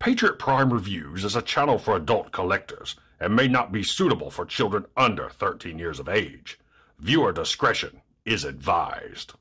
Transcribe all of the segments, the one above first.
Patriot Prime Reviews is a channel for adult collectors and may not be suitable for children under 13 years of age. Viewer discretion is advised.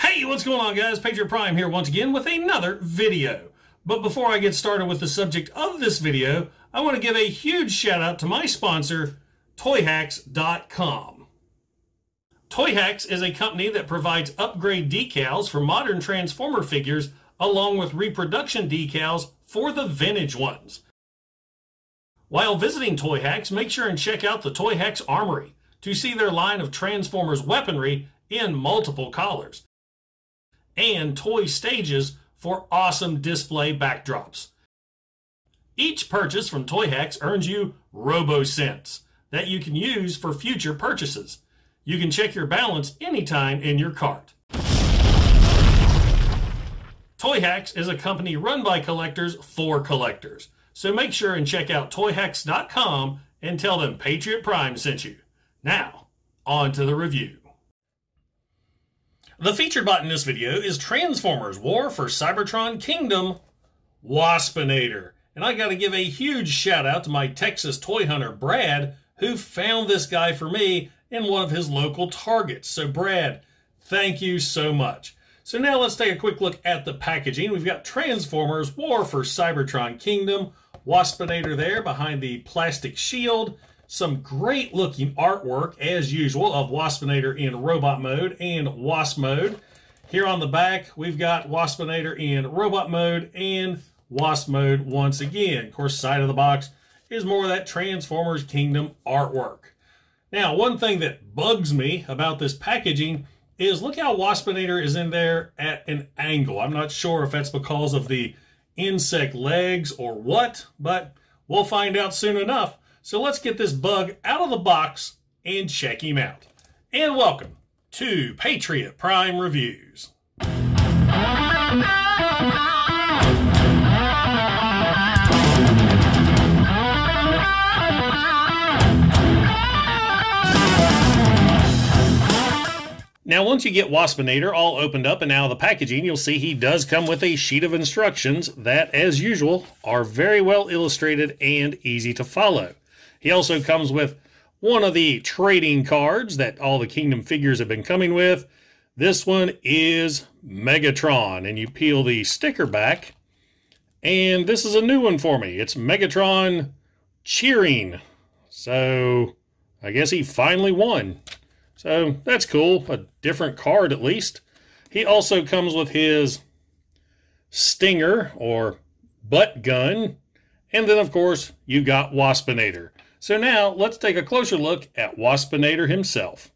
Hey, what's going on, guys? Patriot Prime here once again with another video. But before I get started with the subject of this video, I want to give a huge shout out to my sponsor, Toyhax.com. Toyhax is a company that provides upgrade decals for modern Transformer figures along with reproduction decals for the vintage ones. While visiting Toyhax, make sure and check out the Toyhax Armory to see their line of Transformers weaponry in multiple colors and toy stages for awesome display backdrops. Each purchase from Toyhax earns you RoboCents that you can use for future purchases. You can check your balance anytime in your cart. Toyhax is a company run by collectors for collectors, so make sure and check out Toyhax.com and tell them Patriot Prime sent you. Now, on to the review. The featured bot in this video is Transformers War for Cybertron Kingdom, Waspinator. And I gotta give a huge shout out to my Texas toy hunter, Brad, who found this guy for me in one of his local Targets. So Brad, thank you so much. So now let's take a quick look at the packaging. We've got Transformers War for Cybertron Kingdom, Waspinator there behind the plastic shield, some great looking artwork as usual of Waspinator in robot mode and wasp mode. Here on the back, we've got Waspinator in robot mode and wasp mode once again. Of course, side of the box is more of that Transformers Kingdom artwork. Now, one thing that bugs me about this packaging is look how Waspinator is in there at an angle. I'm not sure if that's because of the insect legs or what, but we'll find out soon enough. So let's get this bug out of the box and check him out. And welcome to Patriot Prime Reviews. Now, once you get Waspinator all opened up and out of the packaging, you'll see he does come with a sheet of instructions that, as usual, are very well illustrated and easy to follow. He also comes with one of the trading cards that all the Kingdom figures have been coming with. This one is Megatron, and you peel the sticker back, and this is a new one for me. It's Megatron cheering, so I guess he finally won. So that's cool, a different card at least. He also comes with his stinger or butt gun. And then of course, you got Waspinator. So now let's take a closer look at Waspinator himself.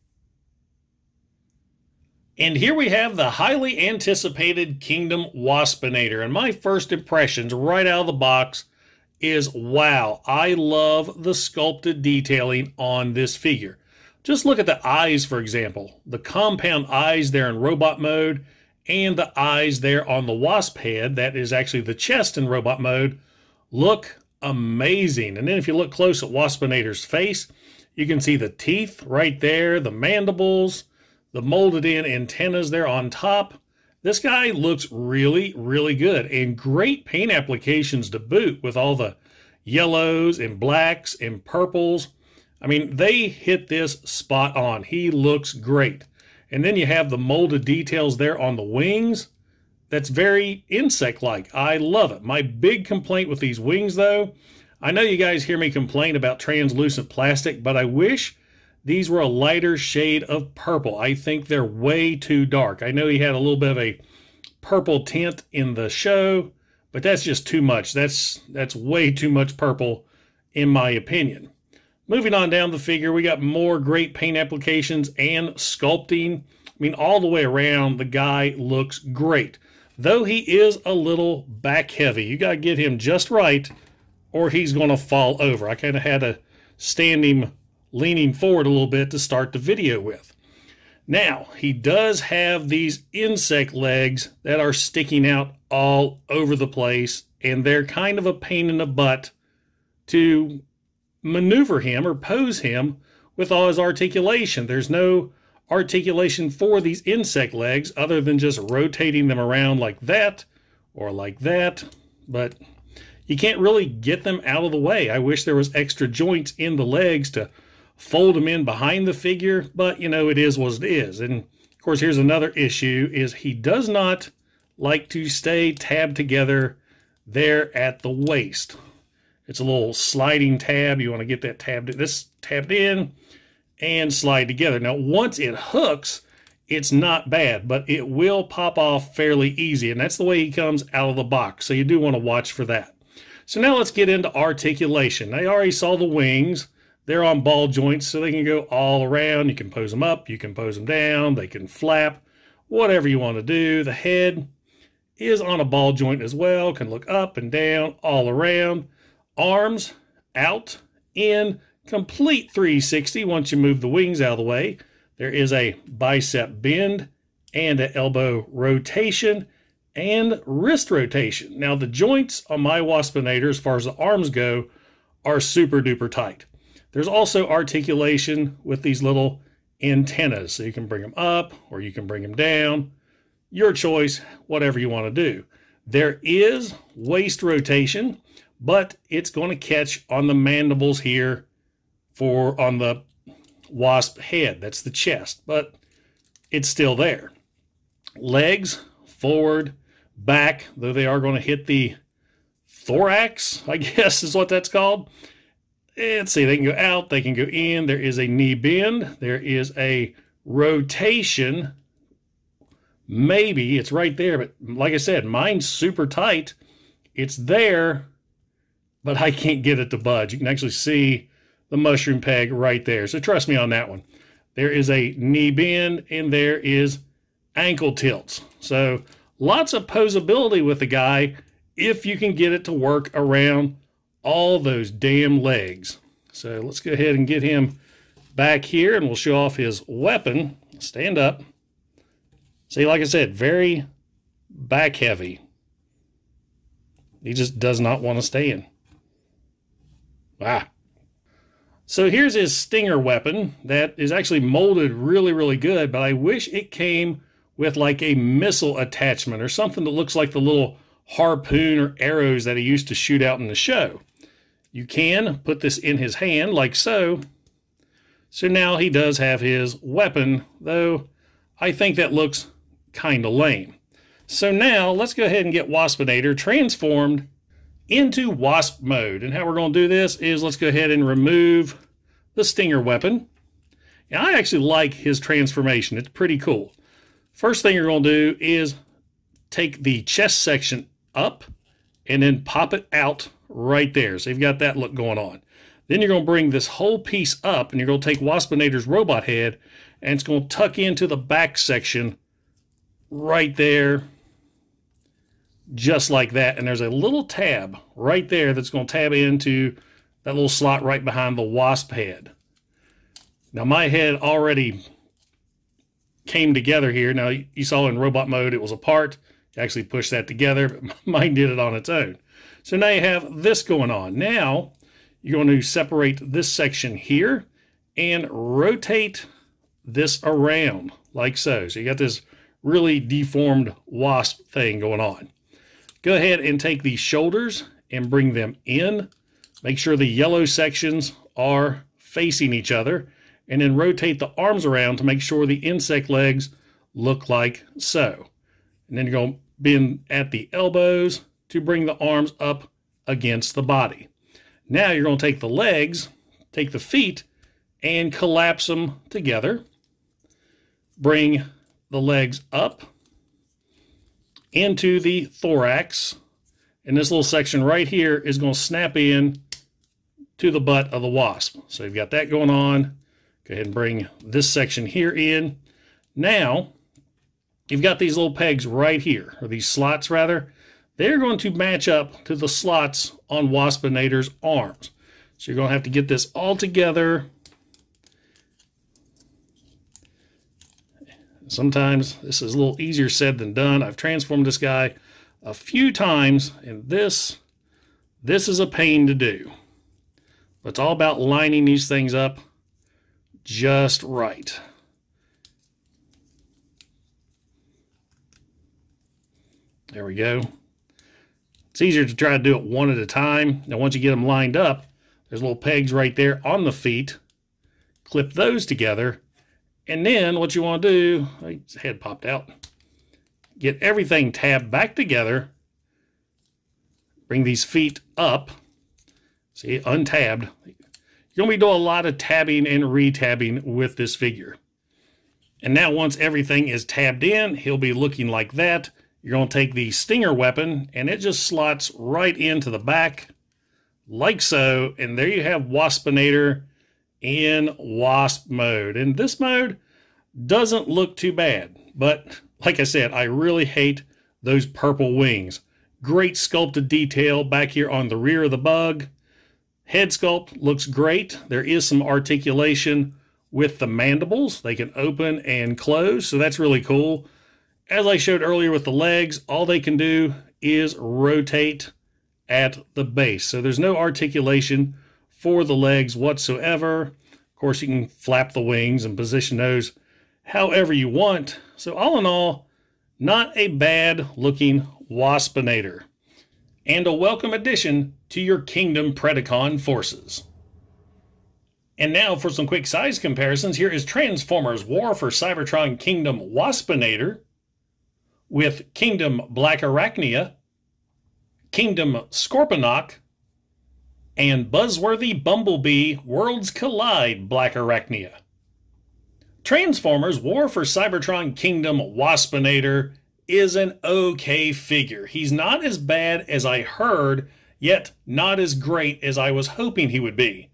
And here we have the highly anticipated Kingdom Waspinator. And my first impressions right out of the box is, wow, I love the sculpted detailing on this figure. Just look at the eyes, for example. The compound eyes there in robot mode and the eyes there on the wasp head, that is actually the chest in robot mode, look amazing. And then if you look close at Waspinator's face, you can see the teeth right there, the mandibles, the molded in antennas there on top. This guy looks really, really good and great paint applications to boot with all the yellows and blacks and purples. I mean, they hit this spot on. He looks great. And then you have the molded details there on the wings. That's very insect-like. I love it. My big complaint with these wings, though, I know you guys hear me complain about translucent plastic, but I wish these were a lighter shade of purple. I think they're way too dark. I know he had a little bit of a purple tint in the show, but that's just too much. That's way too much purple, in my opinion. Moving on down the figure, we got more great paint applications and sculpting. I mean, all the way around, the guy looks great. Though he is a little back heavy. You got to get him just right or he's going to fall over. I kind of had to stand him leaning forward a little bit to start the video with. Now, he does have these insect legs that are sticking out all over the place. And they're kind of a pain in the butt to maneuver him or pose him with all his articulation. There's no articulation for these insect legs other than just rotating them around like that or like that. But you can't really get them out of the way. I wish there was extra joints in the legs to fold them in behind the figure, but you know, it is what it is. And of course, here's another issue, is he does not like to stay tabbed together there at the waist. It's a little sliding tab. You want to get that tabbed in and slide together. Now, once it hooks, it's not bad, but it will pop off fairly easy, and that's the way he comes out of the box, so you do want to watch for that. So now let's get into articulation. I already saw the wings. They're on ball joints, so they can go all around. You can pose them up, you can pose them down, they can flap, whatever you want to do. The head is on a ball joint as well, can look up and down, all around. Arms out, in, complete 360 once you move the wings out of the way. There is a bicep bend and an elbow rotation and wrist rotation. Now, the joints on my Waspinator, as far as the arms go, are super duper tight. There's also articulation with these little antennas. So you can bring them up or you can bring them down. Your choice, whatever you want to do. There is waist rotation, but it's going to catch on the mandibles here on the wasp head. That's the chest, but it's still there. Legs, forward, back, though they are going to hit the thorax, I guess is what that's called. Let's see, they can go out, they can go in. There is a knee bend. There is a rotation. Maybe it's right there, but like I said, mine's super tight. It's there, but I can't get it to budge. You can actually see the mushroom peg right there. So trust me on that one. There is a knee bend and there is ankle tilts. So lots of posability with the guy if you can get it to work around all those damn legs. So let's go ahead and get him back here and we'll show off his weapon. Stand up. See, like I said, very back heavy. He just does not want to stand. Wow. So here's his stinger weapon that is actually molded really, really good, but I wish it came with like a missile attachment or something that looks like the little harpoon or arrows that he used to shoot out in the show. You can put this in his hand like so. So now he does have his weapon, though I think that looks kind of lame. So now let's go ahead and get Waspinator transformed into wasp mode. And how we're going to do this is let's go ahead and remove the stinger weapon. And I actually like his transformation. It's pretty cool. First thing you're going to do is take the chest section up and then pop it out right there. So you've got that look going on. Then you're going to bring this whole piece up and you're going to take Waspinator's robot head and it's going to tuck into the back section right there. Just like that, and there's a little tab right there that's going to tab into that little slot right behind the wasp head. Now my head already came together here. Now you saw in robot mode it was apart. You actually pushed that together, but mine did it on its own. So now you have this going on. Now you're going to separate this section here and rotate this around like so. So you got this really deformed wasp thing going on. Go ahead and take the shoulders and bring them in. Make sure the yellow sections are facing each other and then rotate the arms around to make sure the insect legs look like so. And then you're going to bend at the elbows to bring the arms up against the body. Now you're going to take the legs, take the feet, and collapse them together. Bring the legs up into the thorax, and this little section right here is going to snap in to the butt of the wasp. So you've got that going on. Go ahead and bring this section here in. Now you've got these little pegs right here, or these slots rather. They're going to match up to the slots on Waspinator's arms. So you're going to have to get this all together. Sometimes this is a little easier said than done. I've transformed this guy a few times, and this is a pain to do. But it's all about lining these things up just right. There we go. It's easier to try to do it one at a time. Now, once you get them lined up, there's little pegs right there on the feet. Clip those together. And then what you want to do, his head popped out. Get everything tabbed back together. Bring these feet up. See, untabbed. You're going to be doing a lot of tabbing and retabbing with this figure. And now once everything is tabbed in, he'll be looking like that. You're going to take the stinger weapon, and it just slots right into the back, like so. And there you have Waspinator in Wasp mode. And this mode doesn't look too bad. But like I said, I really hate those purple wings. Great sculpted detail back here on the rear of the bug. Head sculpt looks great. There is some articulation with the mandibles. They can open and close, so that's really cool. As I showed earlier with the legs, all they can do is rotate at the base. So there's no articulation for the legs whatsoever. Of course, you can flap the wings and position those however you want. So all in all, not a bad looking Waspinator, and a welcome addition to your Kingdom Predacon forces. And now for some quick size comparisons, here is Transformers War for Cybertron Kingdom Waspinator with Kingdom Blackarachnia, Kingdom Scorponok, and Buzzworthy Bumblebee Worlds Collide Blackarachnia. Transformers War for Cybertron Kingdom Waspinator is an okay figure. He's not as bad as I heard, yet not as great as I was hoping he would be.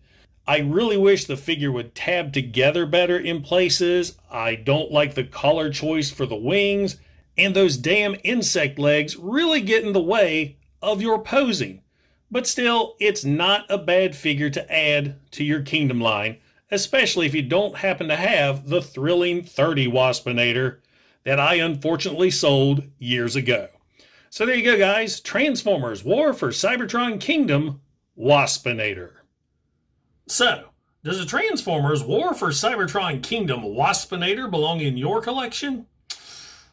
I really wish the figure would tab together better in places. I don't like the color choice for the wings, and those damn insect legs really get in the way of your posing. But still, it's not a bad figure to add to your Kingdom line, especially if you don't happen to have the Thrilling 30 Waspinator that I unfortunately sold years ago. So there you go, guys. Transformers War for Cybertron Kingdom Waspinator. So, does the Transformers War for Cybertron Kingdom Waspinator belong in your collection?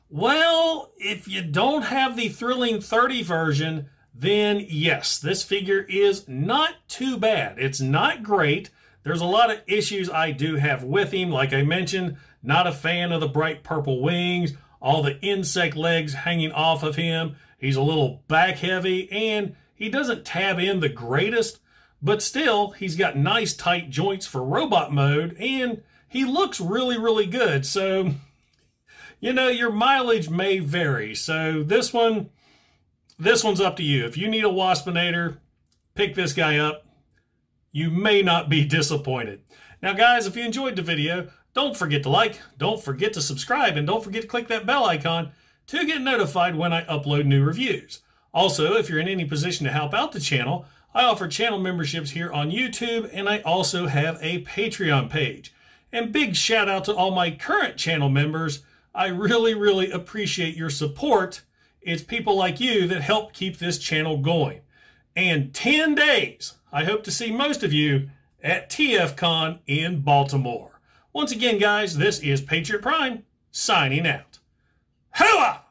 Well, if you don't have the Thrilling 30 version, then yes, this figure is not too bad. It's not great. There's a lot of issues I do have with him. Like I mentioned, not a fan of the bright purple wings, all the insect legs hanging off of him. He's a little back heavy, and he doesn't tab in the greatest, but still, he's got nice tight joints for robot mode, and he looks really, really good. So, you know, your mileage may vary. So this one's up to you. If you need a Waspinator, pick this guy up. You may not be disappointed. Now, guys, if you enjoyed the video, don't forget to like, don't forget to subscribe, and don't forget to click that bell icon to get notified when I upload new reviews. Also, if you're in any position to help out the channel, I offer channel memberships here on YouTube, and I also have a Patreon page. And big shout out to all my current channel members. I really, really appreciate your support. It's people like you that help keep this channel going. And 10 days, I hope to see most of you at TFCon in Baltimore. Once again, guys, this is Patriot Prime signing out. Hooah!